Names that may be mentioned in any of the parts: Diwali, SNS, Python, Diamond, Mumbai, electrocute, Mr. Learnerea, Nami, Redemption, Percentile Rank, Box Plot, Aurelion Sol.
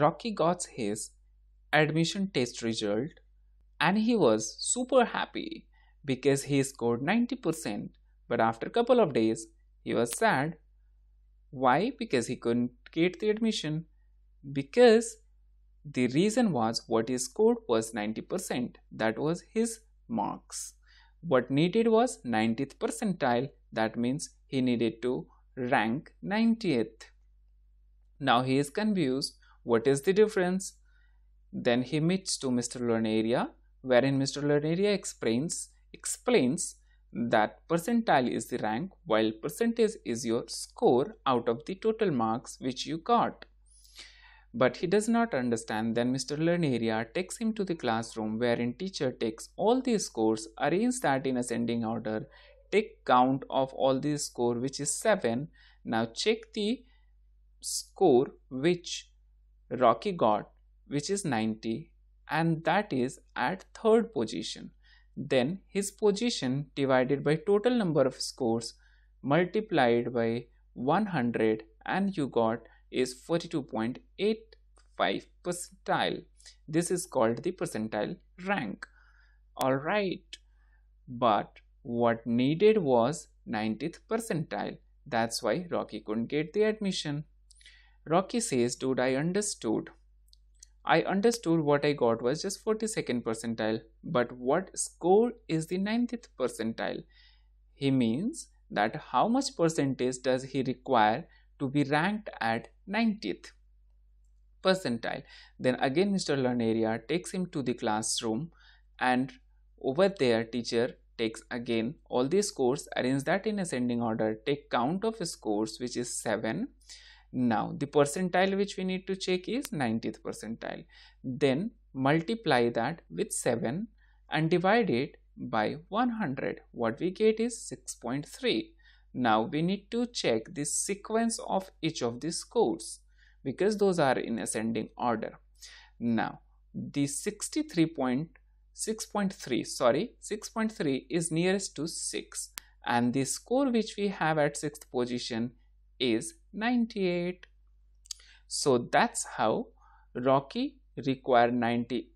Rocky got his admission test result and he was super happy because he scored 90%, but after a couple of days he was sad. Why? Because he couldn't get the admission, because the reason was what he scored was 90%, that was his marks. What needed was 90th percentile, that means he needed to rank 90th. Now he is confused, what is the difference? Then he meets to Mr. Learnerea, wherein Mr. Learnerea explains that percentile is the rank while percentage is your score out of the total marks which you got. But he does not understand. Then Mr. Learnerea takes him to the classroom wherein teacher takes all the scores, arrange that in ascending order, take count of all the score which is 7. Now check the score which Rocky got, which is 90, and that is at 3rd position. Then his position divided by total number of scores multiplied by 100 and you got is 42.85 percentile. This is called the percentile rank. Alright, but what needed was 90th percentile. That's why Rocky couldn't get the admission. Rocky says, dude, I understood what I got was just 42nd percentile, but what score is the 90th percentile? He means that how much percentage does he require to be ranked at 90th percentile. Then again Mr. Learnerea takes him to the classroom and over there teacher takes again all the scores, arrange that in ascending order, take count of scores which is 7. Now the percentile which we need to check is 90th percentile. Then multiply that with 7 and divide it by 100. What we get is 6.3. Now we need to check the sequence of each of the scores because those are in ascending order. Now the 6.3 is nearest to 6 and the score which we have at 6th position is 98. So that's how Rocky required 98%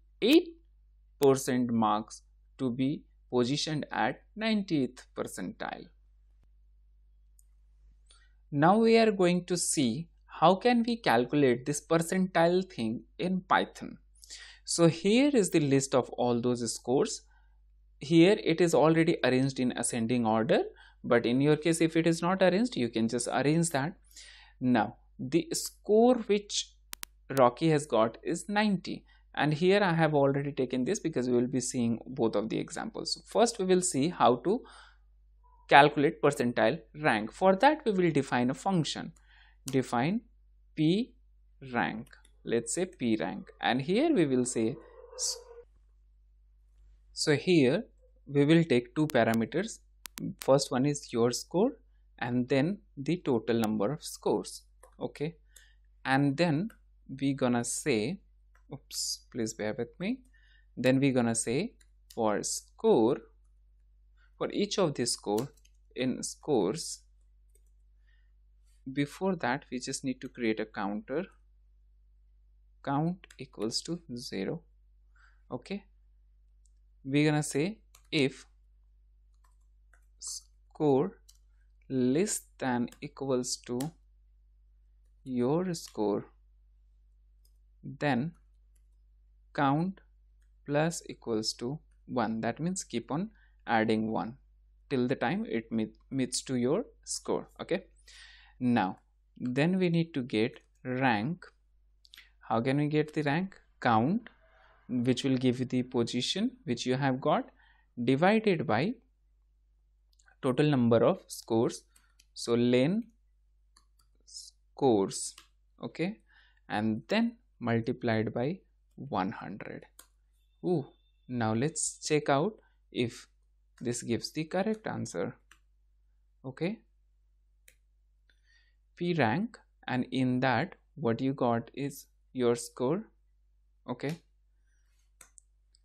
marks to be positioned at 90th percentile. Now we are going to see how can we calculate this percentile thing in Python. So here is the list of all those scores. Here it is already arranged in ascending order, but in your case if it is not arranged you can just arrange that. Now the score which Rocky has got is 90 and here I have already taken this because we will be seeing both of the examples. So first we will see how to calculate percentile rank. For that we will define a function. Define p rank, let's say p rank, and here we will say, so here we will take two parameters. First one is your score and then the total number of scores, okay, and then we gonna say, oops, please bear with me, then we gonna say for score, for each of the score in scores, before that we just need to create a counter, count equals to 0, okay, we're gonna say if score less than equals to your score, then count plus equals to 1, that means keep on adding 1 till the time it meets to your score, okay. Now then we need to get rank. How can we get the rank? Count, which will give you the position which you have got, divided by total number of scores, so len scores, okay, and then multiplied by 100. Ooh, now let's check out if this gives the correct answer, okay, p rank, and in that what you got is your score, okay,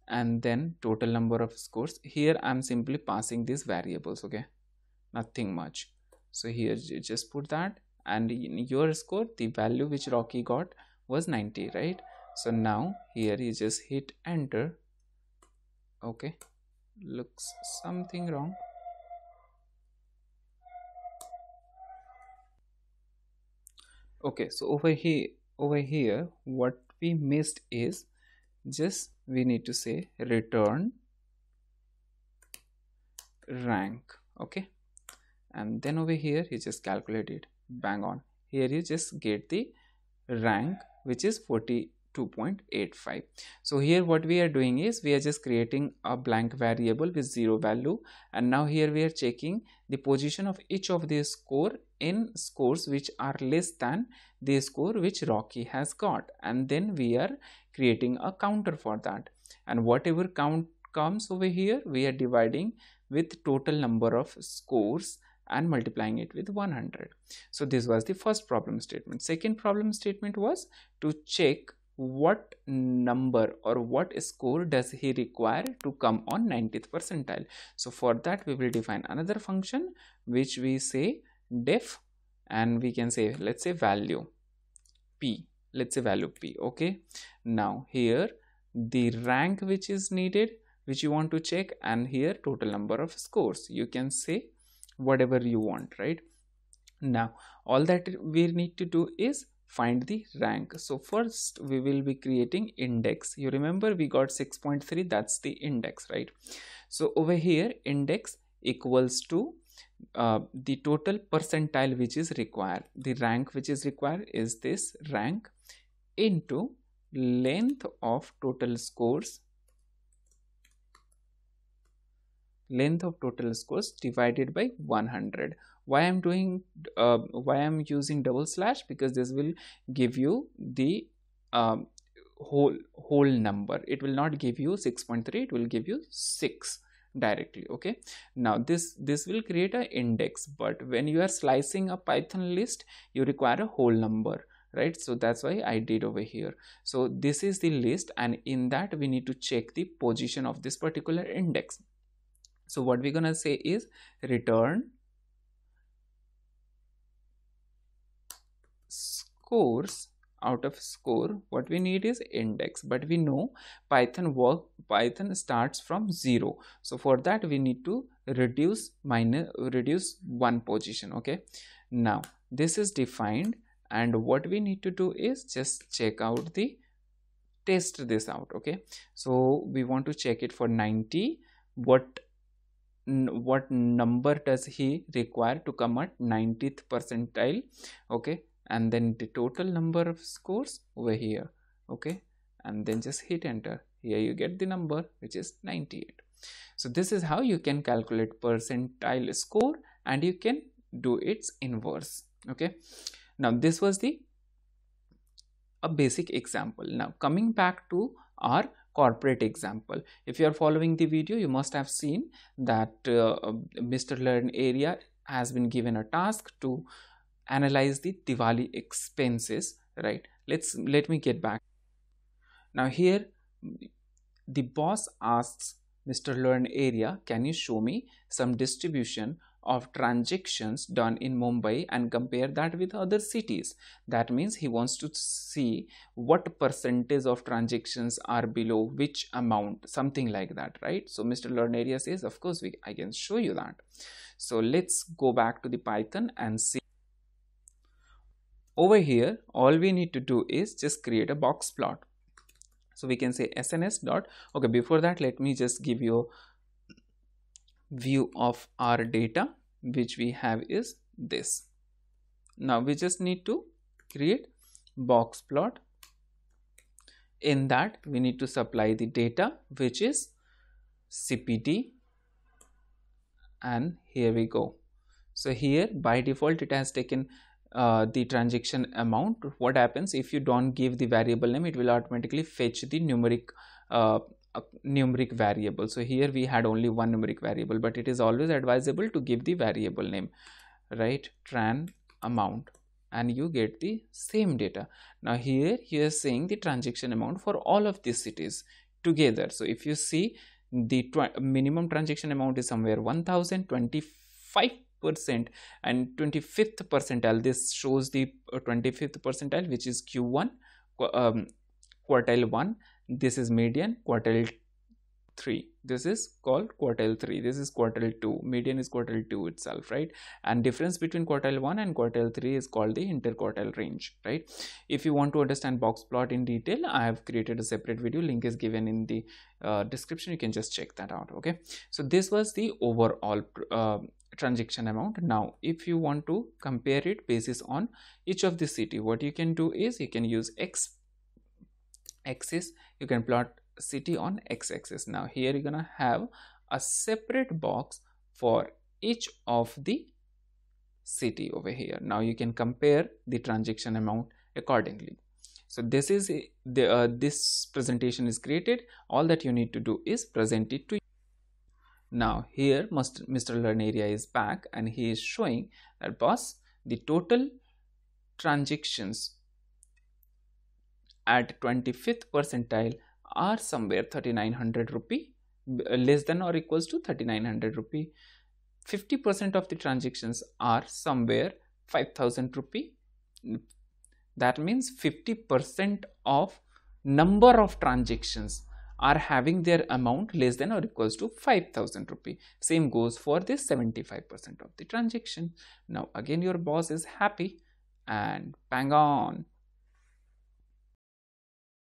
and then total number of scores. Here I'm simply passing these variables, okay, nothing much. So here you just put that, and in your score the value which Rocky got was 90, right? So now here you just hit enter. Okay, looks something wrong. Okay, so over here what we missed is just we need to say return rank. Okay, and then over here you just calculate it, bang on. Here you just get the rank, which is 42.85. so here what we are doing is we are just creating a blank variable with zero value, and now here we are checking the position of each of these score in scores which are less than the score which Rocky has got, and then we are creating a counter for that, and whatever count comes over here we are dividing with total number of scores and multiplying it with 100. So this was the first problem statement. Second problem statement was to check what number or what score does he require to come on 90th percentile. So for that we will define another function which we say def, and we can say, let's say value p, let's say value p. Okay, now here the rank which is needed, which you want to check, and here total number of scores, you can say whatever you want, right? Now all that we need to do is find the rank. So first we will be creating index. You remember we got 6.3, that's the index, right? So over here index equals to the total percentile which is required. The rank which is required is this rank into length of total scores, length of total scores divided by 100. Why I'm doing why I'm using double slash, because this will give you the whole number. It will not give you 6.3, it will give you 6 directly. Okay, now this will create an index, but when you are slicing a Python list you require a whole number, right? So that's why I did over here. So this is the list, and in that we need to check the position of this particular index. So what we're gonna say is return scores out of score. What we need is index, but we know Python starts from 0. So for that we need to reduce one position. Okay, now this is defined, and what we need to do is just test this out. Okay, so we want to check it for 90. What number does he require to come at 90th percentile? Okay, and then the total number of scores over here. Okay, and then just hit enter. Here you get the number, which is 98. So this is how you can calculate percentile score, and you can do its inverse. Okay, now this was a basic example. Now coming back to our corporate example, if you are following the video you must have seen that Mr. Learnerea has been given a task to analyze the Diwali expenses, right? Let me get back. Now here the boss asks Mr. Learnerea, can you show me some distribution of transactions done in Mumbai and compare that with other cities? That means he wants to see what percentage of transactions are below which amount, something like that, right? So Mr. Learnerea says, of course I can show you that. So let's go back to the Python and see. Over here all we need to do is just create a box plot. So we can say SNS dot, okay, before that let me just give you view of our data which we have is this. Now we just need to create box plot. In that we need to supply the data which is CPT, and here we go. So here by default it has taken the transaction amount. What happens if you don't give the variable name, it will automatically fetch the numeric variable. So here we had only one numeric variable, but it is always advisable to give the variable name, right? Tran amount, and you get the same data. Now here you are seeing the transaction amount for all of these cities together. So if you see the minimum transaction amount is somewhere 1,025% and 25th percentile. This shows the 25th percentile, which is Q1 quartile 1, this is median, quartile 3, this is called quartile 3, this is quartile 2, median is quartile 2 itself, right? And difference between quartile 1 and quartile 3 is called the interquartile range, right? If you want to understand box plot in detail, I have created a separate video, link is given in the description, you can just check that out, okay? So this was the overall transaction amount. Now if you want to compare it basis on each of the city, what you can do is you can use x axis, you can plot city on x axis. Now here you're gonna have a separate box for each of the city over here. Now you can compare the transaction amount accordingly. So this is the this presentation is created, all that you need to do is present it to you. Now here Mr. Learnerea is back and he is showing that boss, the total transactions at 25th percentile are somewhere 3900 rupee, less than or equals to 3900 rupee. 50% of the transactions are somewhere 5000 rupee. That means 50% of number of transactions are having their amount less than or equals to 5000 rupee. Same goes for this 75% of the transaction. Now again your boss is happy and bang on.